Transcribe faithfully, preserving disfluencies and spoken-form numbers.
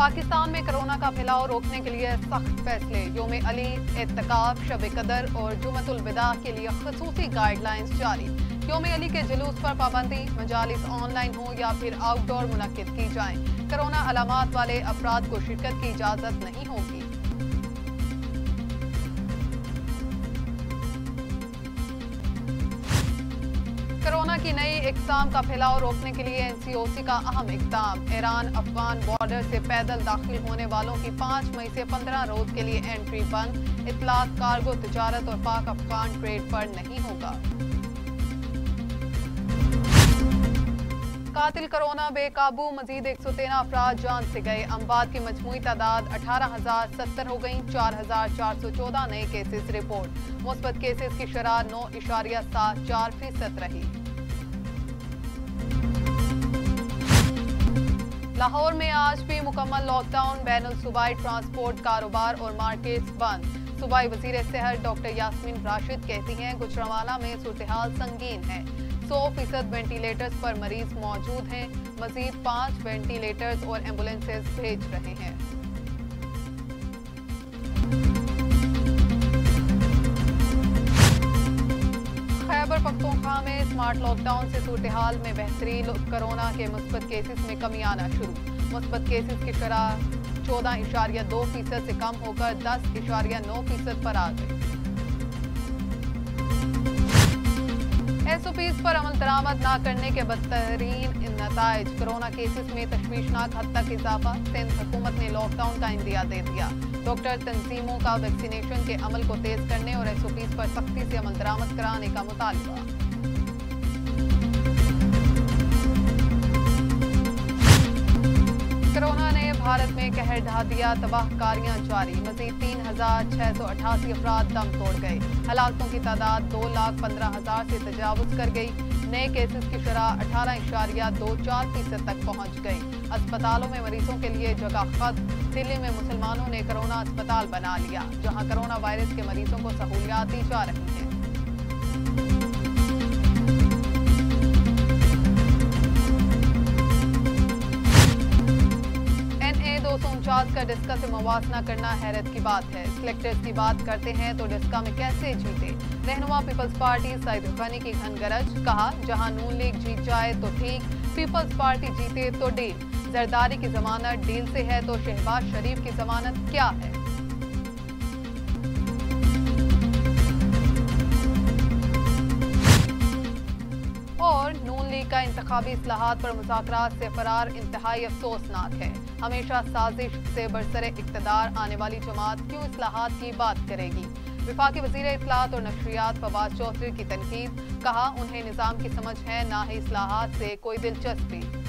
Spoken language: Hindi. पाकिस्तान में कोरोना का फैलाव रोकने के लिए सख्त फैसले। योम अली, एतकाब, शब कदर और जुमतुल विदा के लिए खसूसी गाइडलाइंस जारी। योम अली के जुलूस पर पाबंदी, मजालिस ऑनलाइन हो या फिर आउटडोर मुनक्किद की जाए। कोरोना अलामात वाले अफराद को शिरकत की इजाजत नहीं होगी। कोरोना की नई इकसाम का फैलाव रोकने के लिए एन सी ओ सी का अहम इकदाम। ईरान अफगान बॉर्डर से पैदल दाखिल होने वालों की पाँच मई से पंद्रह रोज के लिए एंट्री बंद। इतलात कार्गो तजारत और पाक अफगान ट्रेड पर नहीं होगा। कातिल कोरोना बेकाबू, मजीद एक सौ तेरह अफराद जान से गए। अमवात की मजमूई तादाद अठारह हजार सत्तर हो गई। चार हजार चार सौ चौदह नए केसेस रिपोर्ट। मुस्बत केसेस की शरह नौ इशारिया सात चार फीसद रही। लाहौर में आज भी मुकम्मल लॉकडाउन, बैनुल सूबाई ट्रांसपोर्ट, कारोबार और मार्केट्स बंद। सूबाई वजीर सेहत डॉक्टर यास्मीन राशिद कहती हैं गुजरांवाला में सूरतेहाल संगीन है। सौ फीसद वेंटिलेटर्स पर मरीज मौजूद हैं। मजीद पाँच वेंटिलेटर्स और एम्बुलेंसेस भेज रहे हैं। खैबर पख्तूनख्वा में स्मार्ट लॉकडाउन से सूरतेहाल में बेहतरी। कोरोना के मुस्बत केसेस में कमी आना शुरू। मुस्बत केसेस की शरह चौदह इशारिया दो फीसद से कम होकर दस इशारिया नौ फीसद पर आ गई। एस ओ पीज़ पर अमल दरामद न करने के बदतरीन नताइज। कोरोना केसेस में तशवीशनाक हद तक इजाफा। सिंध हुकूमत ने लॉकडाउन का इंदिया दे दिया। डॉक्टर तंजीमों का वैक्सीनेशन के अमल को तेज करने और एस ओ पीज़ पर सख्ती से अमल दरामद कराने का मुतालबा। कोरोना ने भारत में कहर ढा दिया, तबाहकारियां जारी। मजीद तीन हजार छह सौ अठासी अफराद दम तोड़ गए। हलाकतों की तादाद दो लाख पंद्रह हजार से तजावुज कर गई। नए केसेस की शरह अठारह इशारिया दो चार फीसद तक पहुंच गई। अस्पतालों में मरीजों के लिए जगह खत्म। दिल्ली में मुसलमानों ने कोरोना अस्पताल बना लिया, जहां कोरोना वायरस के मरीजों को सहूलियात दी जा रही हैं। एन ए दो सौ उनचास का डिस्का से मुवाजना करना हैरत की बात है। सिलेक्टर्स की बात करते हैं तो डिस्का में कैसे जीते। रहनुमा पीपल्स पार्टी सईद खानी की घनगरज, कहा जहां नून लीग जीत जाए तो ठीक, पीपल्स पार्टी जीते तो डील। जरदारी की जमानत डील से है तो शहबाज शरीफ की जमानत क्या है। और नून लीग का इंतखाबी इस्लाहात पर मुज़ाकरात से फरार इंतहाई अफसोसनाक है। हमेशा साजिश से बरसर इक़्तिदार आने वाली जमात क्यों इस्लाहात की बात करेगी। वफाकी वज़ीर इत्तलात और नशरियात फवाद चौधरी की तनकीद, कहा उन्हें निज़ाम की समझ है, ना ही इस्लाहात से कोई दिलचस्पी।